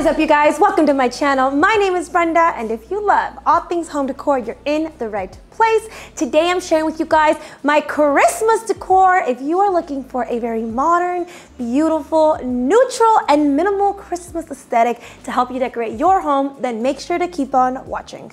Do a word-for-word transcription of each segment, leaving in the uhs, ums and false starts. What is up, you guys? Welcome to my channel. My name is Brenda, and if you love all things home decor, you're in the right place. Today I'm sharing with you guys my Christmas decor. If you are looking for a very modern, beautiful, neutral, and minimal Christmas aesthetic to help you decorate your home, then make sure to keep on watching.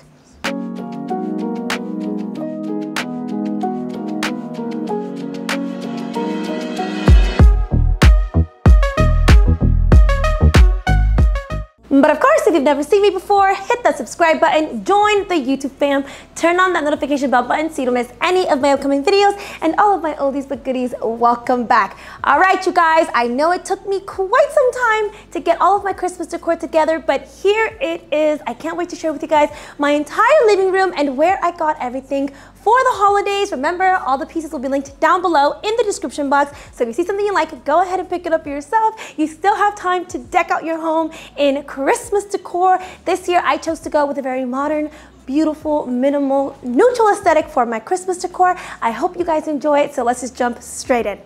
But of course, if you've never seen me before, hit that subscribe button, join the YouTube fam, turn on that notification bell button so you don't miss any of my upcoming videos, and all of my oldies but goodies, welcome back. All right, you guys, I know it took me quite some time to get all of my Christmas decor together, but here it is. I can't wait to share with you guys my entire living room and where I got everything for the holidays. Remember, all the pieces will be linked down below in the description box, so if you see something you like, go ahead and pick it up for yourself. You still have time to deck out your home in Christmas decor. This year I chose to go with a very modern, beautiful, minimal, neutral aesthetic for my Christmas decor. I hope you guys enjoy it, so let's just jump straight in.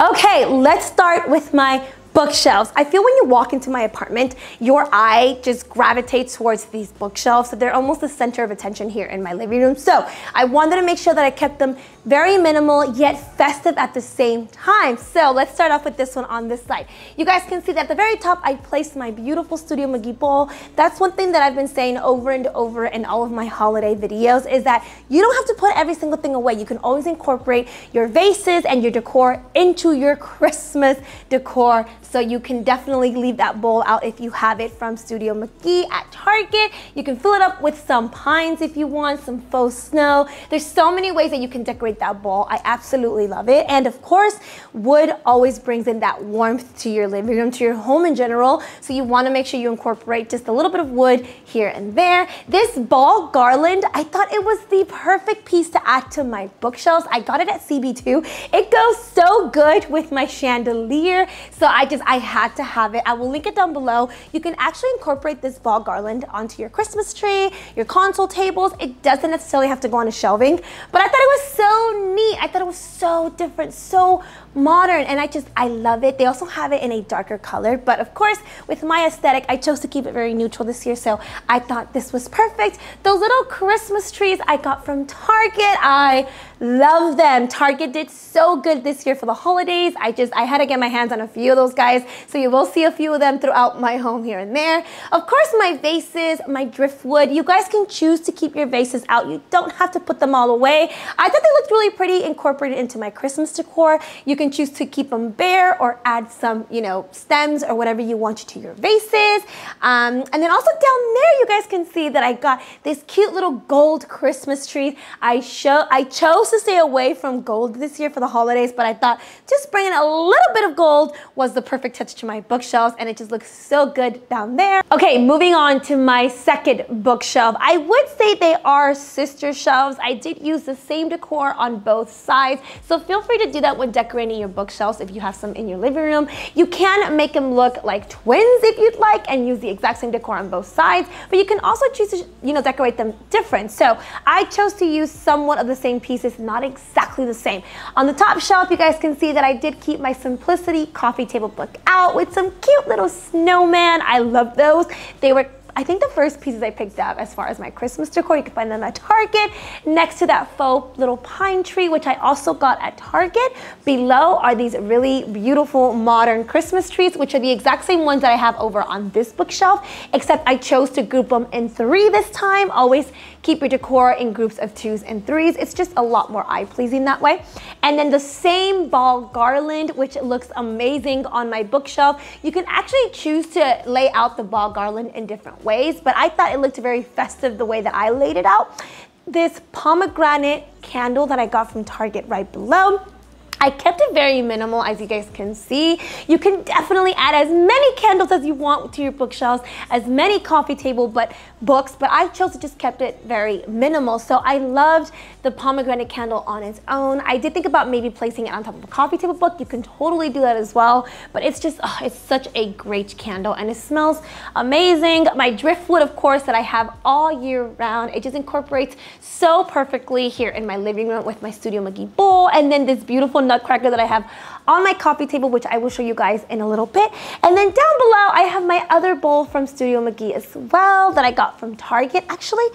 Okay, let's start with my bookshelves. I feel when you walk into my apartment, your eye just gravitates towards these bookshelves, so they're almost the center of attention here in my living room. So I wanted to make sure that I kept them very minimal yet festive at the same time. So let's start off with this one on this side. You guys can see that at the very top I placed my beautiful Studio McGee bowl. That's one thing that I've been saying over and over in all of my holiday videos, is that you don't have to put every single thing away. You can always incorporate your vases and your decor into your Christmas decor. So you can definitely leave that bowl out if you have it from Studio McGee at Target. You can fill it up with some pines if you want, some faux snow. There's so many ways that you can decorate that bowl. I absolutely love it. And of course, wood always brings in that warmth to your living room, to your home in general. So you want to make sure you incorporate just a little bit of wood here and there. This ball garland, I thought it was the perfect piece to add to my bookshelves. I got it at C B two. It goes so good with my chandelier. So I just I had to have it. I will link it down below. You can actually incorporate this ball garland onto your Christmas tree, your console tables. It doesn't necessarily have to go on a shelving, but I thought it was so neat. I thought it was so different, so modern, and I just, I love it. They also have it in a darker color, but of course, with my aesthetic, I chose to keep it very neutral this year, so I thought this was perfect. Those little Christmas trees I got from Target, I love them. Target did so good this year for the holidays. I just, I had to get my hands on a few of those guys, so you will see a few of them throughout my home here and there. Of course, my vases, my driftwood, you guys can choose to keep your vases out. You don't have to put them all away. I thought they looked really pretty incorporated into my Christmas decor. You can choose to keep them bare or add some, you know, stems or whatever you want to your vases. Um, and then also down there, you guys can see that I got this cute little gold Christmas tree. I show, I chose to stay away from gold this year for the holidays, but I thought just bringing a little bit of gold was the perfect touch to my bookshelves, and it just looks so good down there. Okay, moving on to my second bookshelf. I would say they are sister shelves. I did use the same decor on both sides, so feel free to do that when decorating your bookshelves if you have some in your living room. You can make them look like twins if you'd like and use the exact same decor on both sides, but you can also choose to, you know, decorate them different. So I chose to use somewhat of the same pieces, not exactly the same. On the top shelf, you guys can see that I did keep my Simplicity coffee table book out with some cute little snowman. I love those. They were, I think, the first pieces I picked up as far as my Christmas decor. You can find them at Target. Next to that faux little pine tree, which I also got at Target. Below are these really beautiful modern Christmas trees, which are the exact same ones that I have over on this bookshelf, except I chose to group them in three this time. Always keep your decor in groups of twos and threes. It's just a lot more eye-pleasing that way. And then the same ball garland, which looks amazing on my bookshelf. You can actually choose to lay out the ball garland in different ways, but I thought it looked very festive the way that I laid it out. This pomegranate candle that I got from Target right below. I kept it very minimal, as you guys can see. You can definitely add as many candles as you want to your bookshelves, as many coffee table but books, but I chose to just kept it very minimal. So I loved the pomegranate candle on its own. I did think about maybe placing it on top of a coffee table book. You can totally do that as well, but it's just, oh, it's such a great candle and it smells amazing. My driftwood, of course, that I have all year round, it just incorporates so perfectly here in my living room with my Studio McGee bowl, and then this beautiful nutcracker that I have on my coffee table, which I will show you guys in a little bit. And then down below, I have my other bowl from Studio McGee as well that I got from Target. Actually,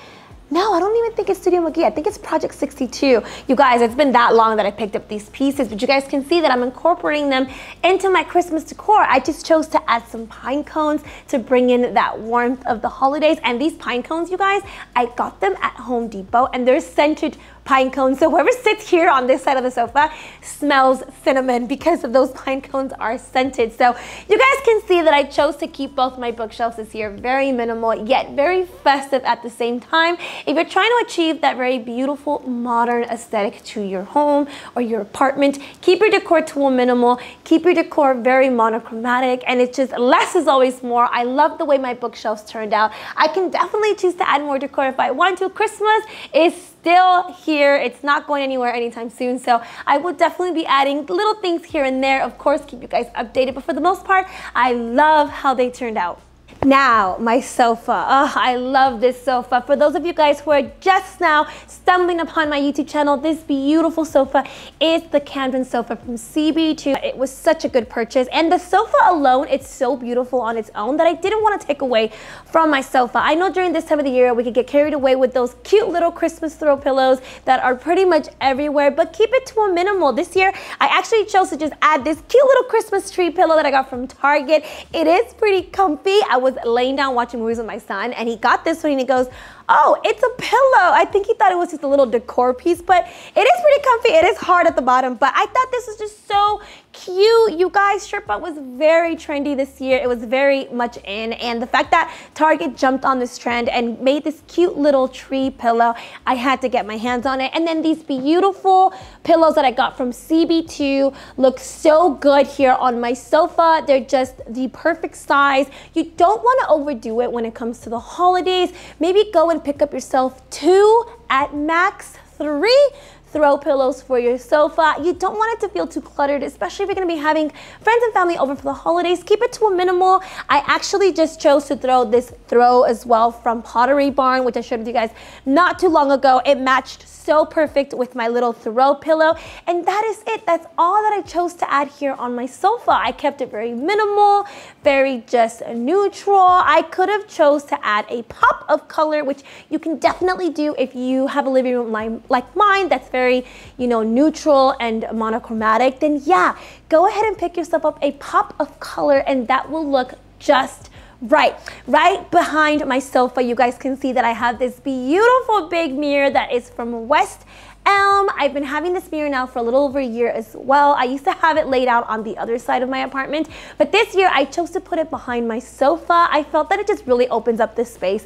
no, I don't even think it's Studio McGee. I think it's Project sixty-two. You guys, it's been that long that I picked up these pieces, but you guys can see that I'm incorporating them into my Christmas decor. I just chose to add some pine cones to bring in that warmth of the holidays. And these pine cones, you guys, I got them at Home Depot, and they're scented pine cones. So whoever sits here on this side of the sofa smells cinnamon because of those pine cones are scented. So you guys can see that I chose to keep both my bookshelves this year very minimal, yet very festive at the same time. If you're trying to achieve that very beautiful modern aesthetic to your home or your apartment, keep your decor to a minimal, keep your decor very monochromatic, and it's just less is always more. I love the way my bookshelves turned out. I can definitely choose to add more decor if I want to. Christmas is still here. It's not going anywhere anytime soon. So I will definitely be adding little things here and there. Of course, keep you guys updated. But for the most part, I love how they turned out. Now, my sofa. Oh, I love this sofa. For those of you guys who are just now stumbling upon my YouTube channel, this beautiful sofa is the Camden Sofa from C B two. It was such a good purchase. And the sofa alone, it's so beautiful on its own that I didn't want to take away from my sofa. I know during this time of the year, we could get carried away with those cute little Christmas throw pillows that are pretty much everywhere, but keep it to a minimal. This year, I actually chose to just add this cute little Christmas tree pillow that I got from Target. It is pretty comfy. I was laying down watching movies with my son, and he got this one and he goes, oh, it's a pillow. I think he thought it was just a little decor piece, but it is pretty comfy. It is hard at the bottom, but I thought this was just so cute. You guys, Sherpa was very trendy this year. It was very much in, and the fact that Target jumped on this trend and made this cute little tree pillow, I had to get my hands on it. And then these beautiful pillows that I got from C B two look so good here on my sofa. They're just the perfect size. You don't want to overdo it when it comes to the holidays. Maybe go and pick up yourself two, at max three throw pillows for your sofa. You don't want it to feel too cluttered, especially if you're going to be having friends and family over for the holidays. Keep it to a minimal. I actually just chose to throw this throw as well from Pottery Barn, which I showed with you guys not too long ago. It matched so perfect with my little throw pillow. And that is it. That's all that I chose to add here on my sofa. I kept it very minimal, very just neutral. I could have chose to add a pop of color, which you can definitely do if you have a living room like mine that's very Very, you know, neutral and monochromatic, then yeah, go ahead and pick yourself up a pop of color and that will look just right. Right behind my sofa, you guys can see that I have this beautiful big mirror that is from West Elm. I've been having this mirror now for a little over a year as well. I used to have it laid out on the other side of my apartment, but this year I chose to put it behind my sofa. I felt that it just really opens up this space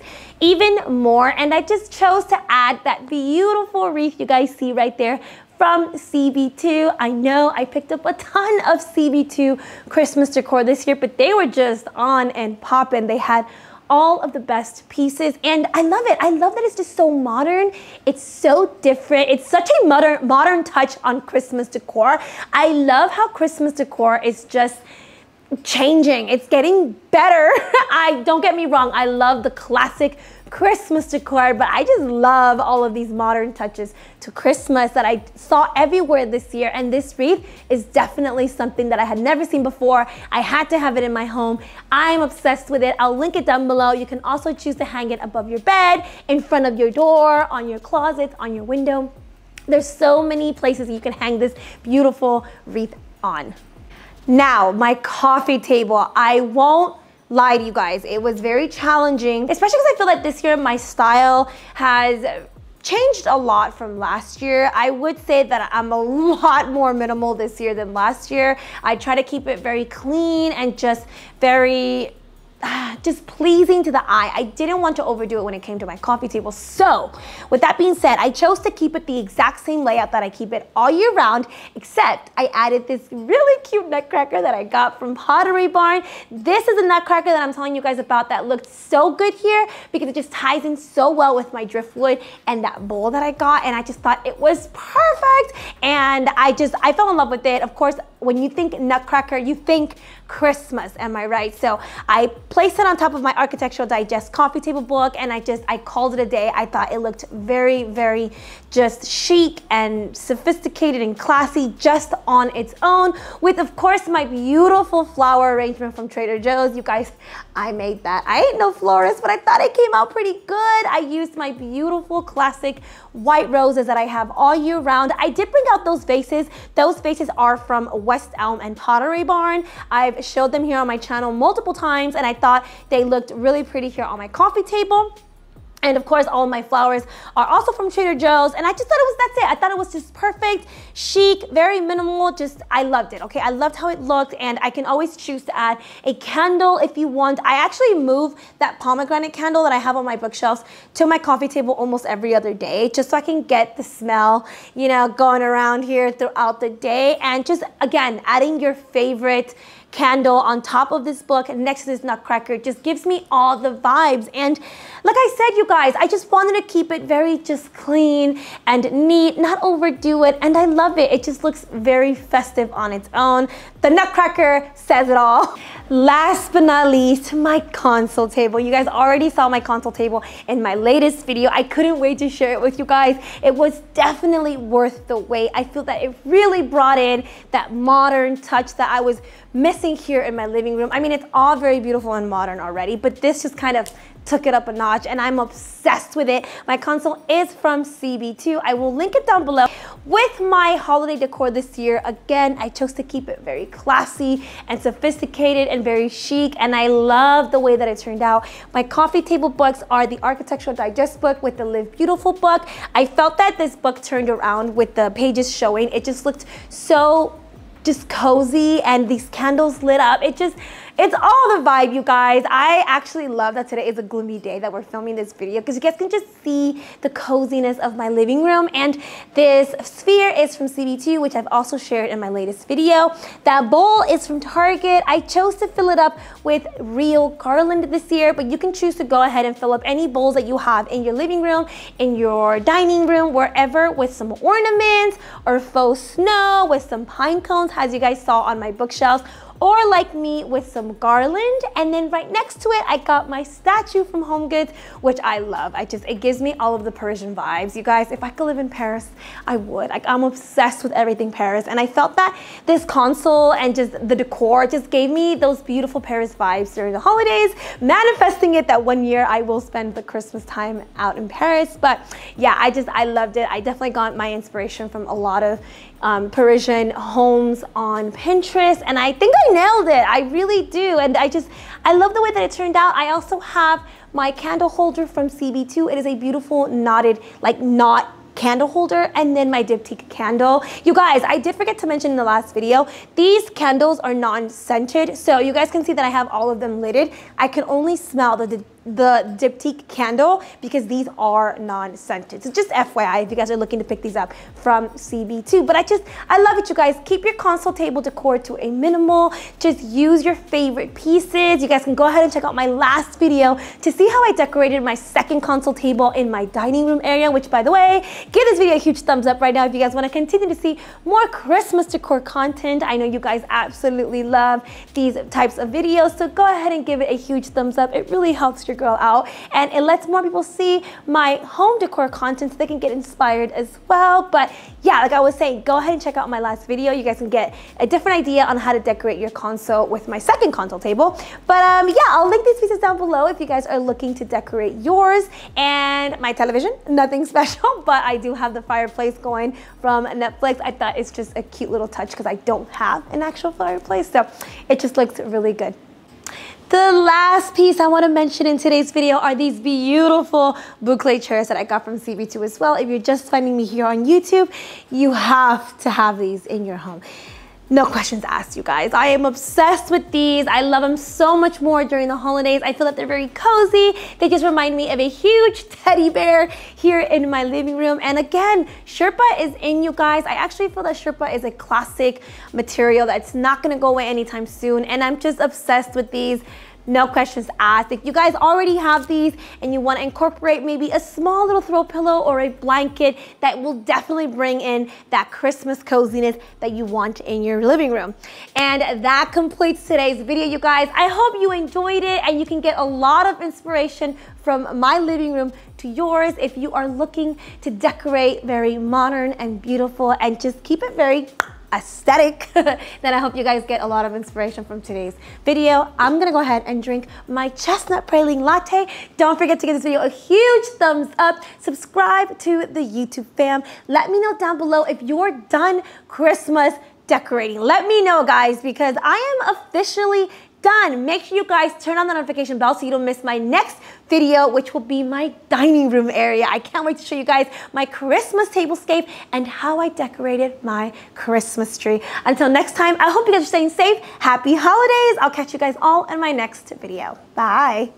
even more, and I just chose to add that beautiful wreath you guys see right there from C B two. I know I picked up a ton of C B two Christmas decor this year, but they were just on and popping. They had all of the best pieces, and I love it. I love that it's just so modern. It's so different. It's such a modern, modern touch on Christmas decor. I love how Christmas decor is just changing. It's getting better. I don't get me wrong. I love the classic Christmas decor, but I just love all of these modern touches to Christmas that I saw everywhere this year, and this wreath is definitely something that I had never seen before. I had to have it in my home. I'm obsessed with it. I'll link it down below. You can also choose to hang it above your bed, in front of your door, on your closet, on your window. There's so many places you can hang this beautiful wreath on. Now, my coffee table. I won't lie to you guys, it was very challenging, especially because I feel like this year my style has changed a lot from last year. I would say that I'm a lot more minimal this year than last year. I try to keep it very clean and just very just pleasing to the eye. I didn't want to overdo it when it came to my coffee table. So with that being said, I chose to keep it the exact same layout that I keep it all year round, except I added this really cute nutcracker that I got from Pottery Barn. This is a nutcracker that I'm telling you guys about that looked so good here because it just ties in so well with my driftwood and that bowl that I got, and I just thought it was perfect, and I just I fell in love with it. Of course, when you think nutcracker, you think Christmas, am I right? So I placed it on top of my Architectural Digest coffee table book, and I just, I called it a day. I thought it looked very, very just chic and sophisticated and classy just on its own, with of course my beautiful flower arrangement from Trader Joe's. You guys, I made that. I ain't no florist, but I thought it came out pretty good. I used my beautiful classic white roses that I have all year round. I did bring out those vases. Those vases are from West Elm and Pottery Barn. I've showed them here on my channel multiple times, and I thought they looked really pretty here on my coffee table. And of course, all of my flowers are also from Trader Joe's. And I just thought it was, that's it. I thought it was just perfect, chic, very minimal. Just, I loved it, okay? I loved how it looked, and I can always choose to add a candle if you want. I actually move that pomegranate candle that I have on my bookshelves to my coffee table almost every other day, just so I can get the smell, you know, going around here throughout the day. And just, again, adding your favorite candle on top of this book next to this nutcracker just gives me all the vibes. And like I said, you guys, I just wanted to keep it very just clean and neat, not overdo it, and I love it. It just looks very festive on its own. The nutcracker says it all. Last but not least, my console table. You guys already saw my console table in my latest video. I couldn't wait to share it with you guys. It was definitely worth the wait. I feel that it really brought in that modern touch that I was missing here in my living room. I mean, it's all very beautiful and modern already, but this just kind of took it up a notch, and I'm obsessed with it. My console is from C B two. I will link it down below. With my holiday decor this year, again, I chose to keep it very classy and sophisticated and very chic, and I love the way that it turned out. My coffee table books are the Architectural Digest book with the Live Beautiful book. I felt that this book turned around with the pages showing. It just looked so just cozy, and these candles lit up. It just, it's all the vibe, you guys. I actually love that today is a gloomy day that we're filming this video, because you guys can just see the coziness of my living room. And this sphere is from C B two, which I've also shared in my latest video. That bowl is from Target. I chose to fill it up with real garland this year, but you can choose to go ahead and fill up any bowls that you have in your living room, in your dining room, wherever, with some ornaments or faux snow, with some pine cones, as you guys saw on my bookshelves, or like me, with some garland. And then right next to it, I got my statue from Home Goods, which I love. I just, it gives me all of the Persian vibes. You guys, if I could live in Paris, I would. Like, I'm obsessed with everything Paris. And I felt that this console and just the decor just gave me those beautiful Paris vibes during the holidays, manifesting it that one year I will spend the Christmas time out in Paris. But yeah, I just, I loved it. I definitely got my inspiration from a lot of um, Parisian homes on Pinterest. And I think I nailed it. I really do. And I just, I love the way that it turned out. I also have my candle holder from C B two. It is a beautiful knotted, like knot candle holder, and then my Diptyque candle. You guys, I did forget to mention in the last video, these candles are non-scented. So you guys can see that I have all of them lidded. I can only smell the the Diptyque candle because these are non-scented. So just F Y I if you guys are looking to pick these up from C B two. But I just, I love it, you guys. Keep your console table decor to a minimal. Just use your favorite pieces. You guys can go ahead and check out my last video to see how I decorated my second console table in my dining room area, which, by the way, give this video a huge thumbs up right now if you guys want to continue to see more Christmas decor content. I know you guys absolutely love these types of videos, so go ahead and give it a huge thumbs up. It really helps your girl out, and it lets more people see my home decor content so they can get inspired as well. But yeah, like I was saying, go ahead and check out my last video. You guys can get a different idea on how to decorate your console with my second console table. But um, yeah, I'll link these pieces down below if you guys are looking to decorate yours. And my television, nothing special, but I do have the fireplace going from Netflix. I thought it's just a cute little touch because I don't have an actual fireplace, so it just looks really good. The last piece I want to mention in today's video are these beautiful boucle chairs that I got from C B two as well. If you're just finding me here on YouTube, you have to have these in your home. No questions asked, you guys. I am obsessed with these. I love them so much more during the holidays. I feel that they're very cozy. They just remind me of a huge teddy bear here in my living room. And again, Sherpa is in, you guys. I actually feel that Sherpa is a classic material that's not gonna go away anytime soon. And I'm just obsessed with these. no questions asked. If you guys already have these and you want to incorporate maybe a small little throw pillow or a blanket, that will definitely bring in that Christmas coziness that you want in your living room. And that completes today's video, you guys. I hope you enjoyed it and you can get a lot of inspiration from my living room to yours if you are looking to decorate very modern and beautiful and just keep it very aesthetic. Then I hope you guys get a lot of inspiration from today's video. I'm gonna go ahead and drink my chestnut praline latte. Don't forget to give this video a huge thumbs up. Subscribe to the YouTube fam. Let me know down below if you're done Christmas decorating. Let me know, guys, because I am officially done. Make sure you guys turn on the notification bell so you don't miss my next video, which will be my dining room area. I can't wait to show you guys my Christmas tablescape and how I decorated my Christmas tree. Until next time, I hope you guys are staying safe. Happy holidays. I'll catch you guys all in my next video. Bye.